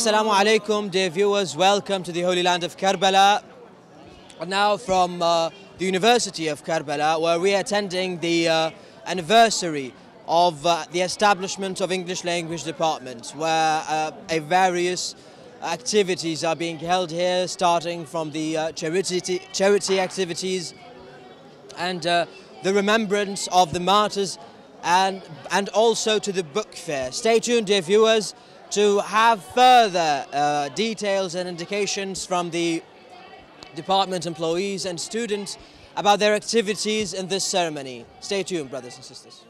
Assalamu alaikum, dear viewers. Welcome to the Holy Land of Karbala. Now from the University of Karbala, where we are attending the anniversary of the establishment of English Language Department, where various activities are being held here, starting from the charity activities and the remembrance of the martyrs, and also to the book fair. Stay tuned, dear viewers, to have further details and indications from the department employees and students about their activities in this ceremony. Stay tuned, brothers and sisters.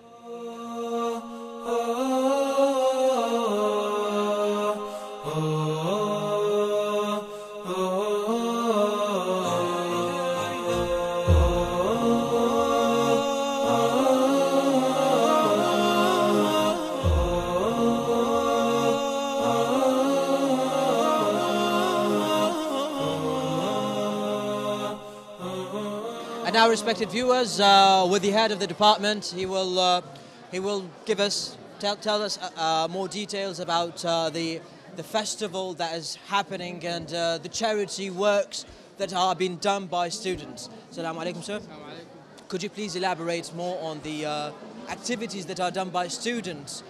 And now, respected viewers, with the head of the department, he will tell us more details about the festival that is happening and the charity works that are being done by students. Assalamu alaikum, sir. Assalamu alaikum. Could you please elaborate more on the activities that are done by students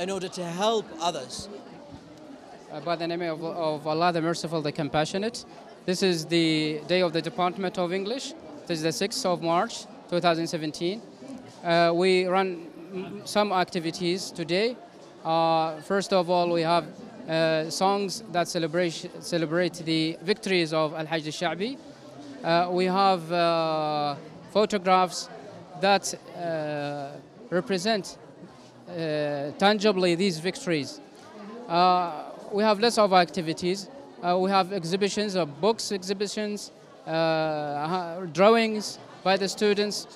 in order to help others? By the name of Allah, the Merciful, the Compassionate. This is the day of the Department of English. This is the 6th of March, 2017. We run some activities today. First of all, we have songs that celebrate the victories of Al-Hajj al-Shaabi. We have photographs that represent tangibly these victories. We have lots of activities. We have exhibitions of books, exhibitions, drawings by the students.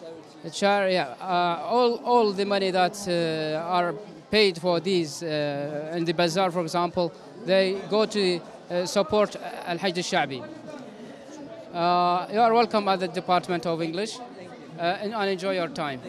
All the money that are paid for these in the bazaar, for example, they go to support Al-Hajj al-Shaabi. You are welcome at the Department of English, and enjoy your time.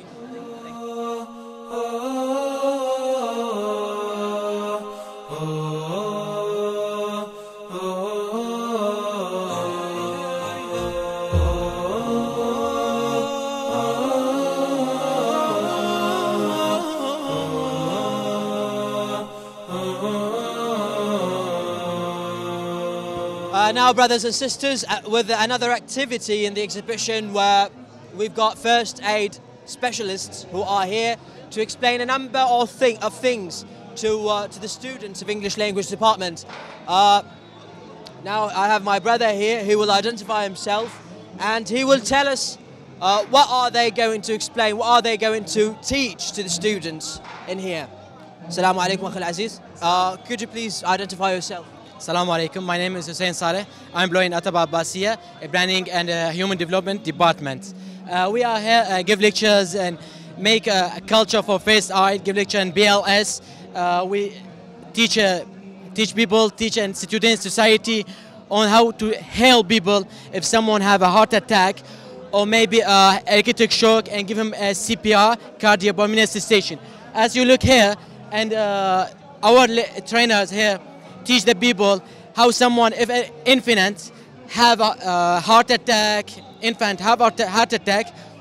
Now, brothers and sisters, with another activity in the exhibition where we've got first aid specialists who are here to explain a number of things to the students of English Language Department. Now, I have my brother here who will identify himself, and he will tell us what are they going to explain, what are they going to teach to the students in here. Assalamu alaikum, Akhil Aziz. Could you please identify yourself? Assalamu alaikum, my name is Hussein Saleh. I'm employed at Tababasiya, Planning and Human Development Department. We are here to give lectures and make a culture for first aid, give lecture in BLS. We teach people, teach and students, society on how to help people if someone have a heart attack or maybe electric shock, and give him a CPR, cardiopulmonary cessation. As you look here, and our trainers here teach the people how someone, if an infant have a heart attack,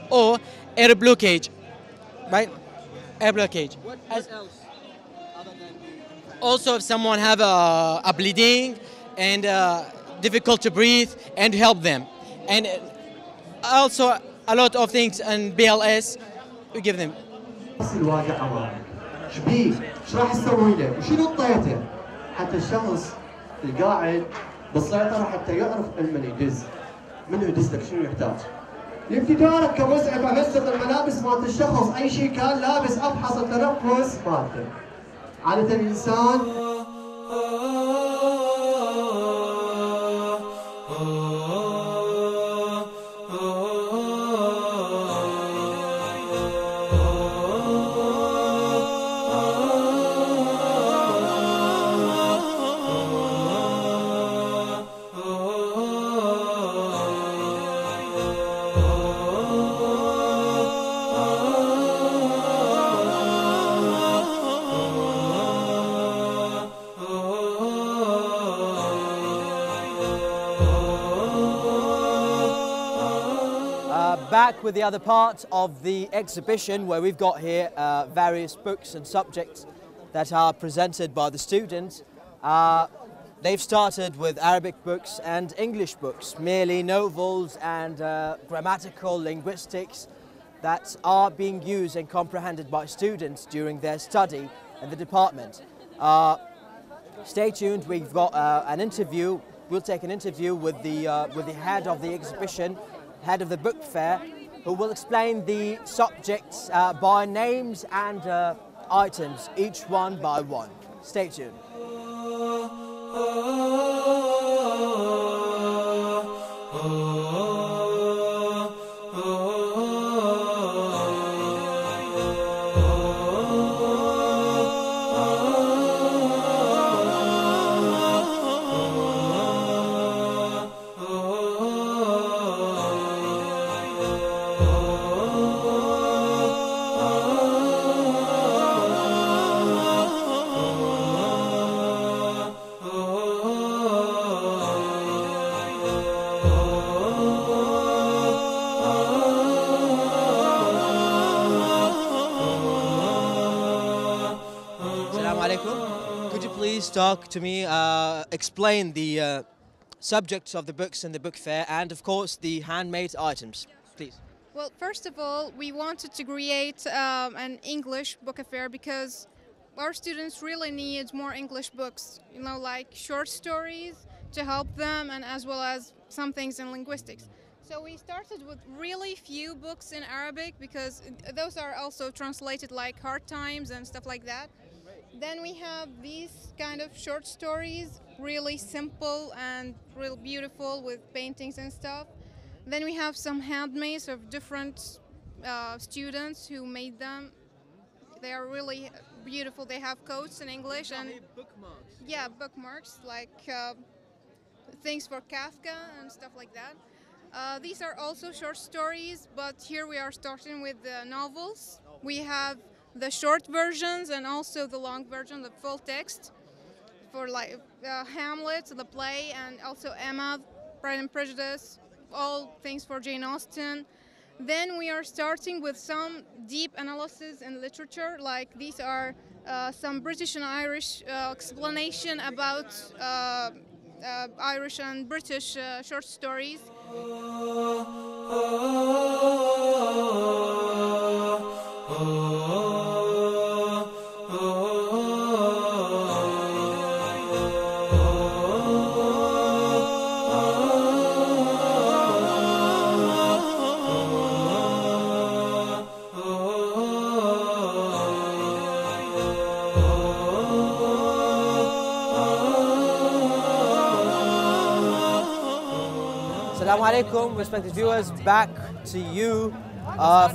or air blockage, right? Air blockage. What else? Other than also, if someone have a bleeding and difficult to breathe, and help them, and also a lot of things in BLS we give them. حتى الشخص القاعد بالسيطرة حتى يعرف لما يدز منه يدزلك شنو يحتاج. لامتدارك كمسعف أنسق الملابس مالت الشخص، أي شيء كان لابس أفحص التنفس مالته. عادة الإنسان Back with the other part of the exhibition, where we've got here various books and subjects that are presented by the students. They've started with Arabic books and English books, merely novels and grammatical linguistics that are being used and comprehended by students during their study in the department. Stay tuned, we've got an interview. We'll take an interview with the head of the exhibition, head of the book fair, who will explain the subjects by names and items, each one by one. Stay tuned. Talk to me, explain the subjects of the books in the book fair and of course the handmade items, please. Well, first of all, we wanted to create an English book fair because our students really need more English books, you know, like short stories to help them, and as well as some things in linguistics. So we started with really few books in Arabic because those are also translated, like Hard Times and stuff like that. Then we have these kind of short stories, really simple and real beautiful with paintings and stuff. Then we have some handmaids of different students who made them. They are really beautiful. They have codes in English and bookmarks. Yeah, bookmarks, like things for Kafka and stuff like that. These are also short stories, but here we are starting with the novels. We have the short versions and also the long version, the full text, for like Hamlet, the play, and also Emma, Pride and Prejudice, all things for Jane Austen. Then we are starting with some deep analysis in literature, like these are some British and Irish explanation about Irish and British short stories. Assalamu alaikum, respected viewers, back to you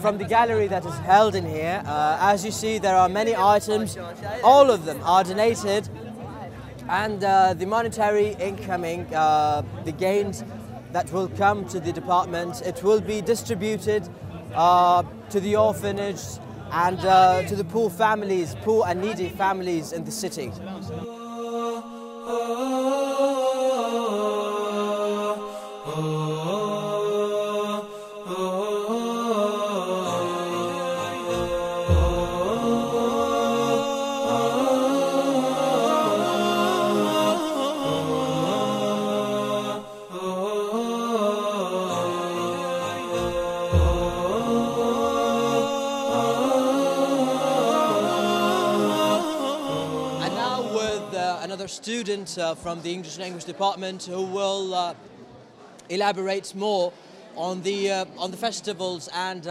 from the gallery that is held in here. As you see, there are many items. All of them are donated, and the monetary incoming, the gains that will come to the department, it will be distributed to the orphanage and to the poor families, poor and needy families in the city. Student from the English language department who will elaborate more on the festivals and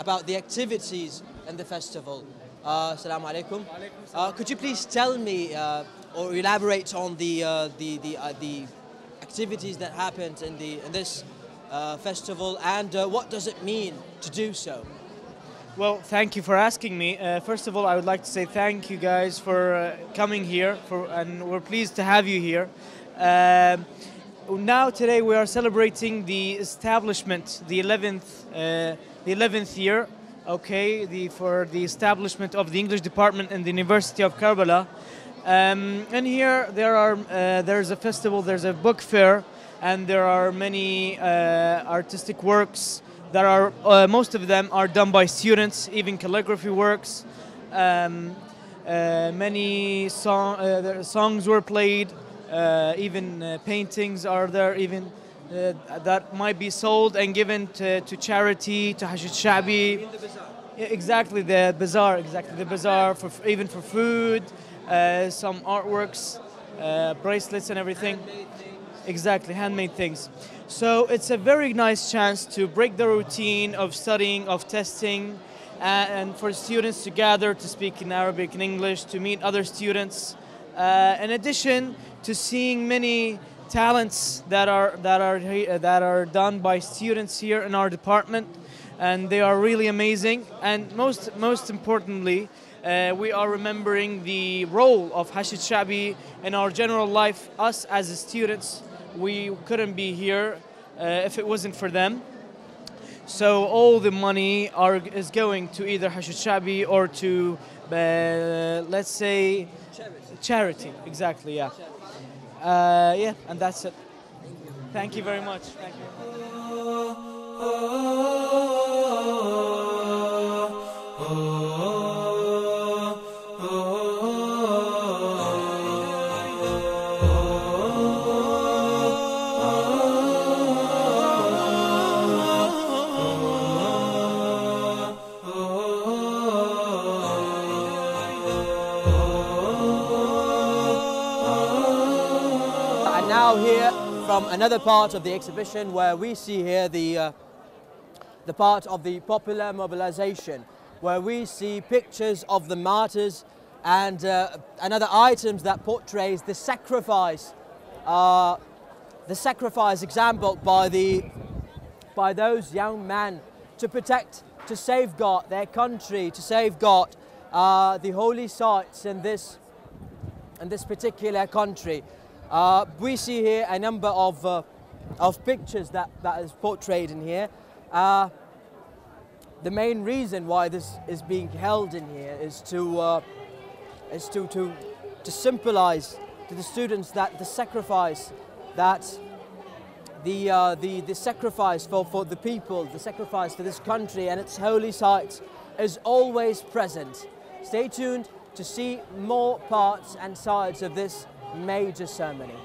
about the activities in the festival. Assalamu alaikum. Could you please tell me or elaborate on the activities that happened in this festival, and what does it mean to do so? Well, thank you for asking me. First of all, I would like to say thank you guys for coming here, and we're pleased to have you here. Now, today we are celebrating the establishment, the 11th year, okay, for the establishment of the English department in the University of Karbala. And here there's a festival, there's a book fair, and there are many artistic works. that are most of them are done by students, even calligraphy works. Many songs were played, even paintings are there, even that might be sold and given to charity, to Hashd Sha'bi. Exactly, the bazaar. Exactly, the bazaar, for even for food, some artworks, bracelets and everything. Exactly, handmade things. So it's a very nice chance to break the routine of studying, of testing, and for students to gather, to speak in Arabic and English, to meet other students. In addition to seeing many talents that are done by students here in our department, and they are really amazing. And most importantly, we are remembering the role of Hashd Sha'bi in our general life. Us as students, we couldn't be here if it wasn't for them. So all the money is going to either Hashd Sha'bi or to, let's say, charity. Exactly, yeah. Yeah, and that's it. Thank you very much. Thank you. Here from another part of the exhibition, where we see here the part of the popular mobilization, where we see pictures of the martyrs and other items that portrays the sacrifice exampled by those young men to protect, to safeguard their country, to safeguard the holy sites in this particular country. We see here a number of pictures that is portrayed in here. The main reason why this is being held in here is to symbolize to the students that the sacrifice for the people, the sacrifice for this country and its holy sites is always present. Stay tuned to see more parts and sides of this major ceremony.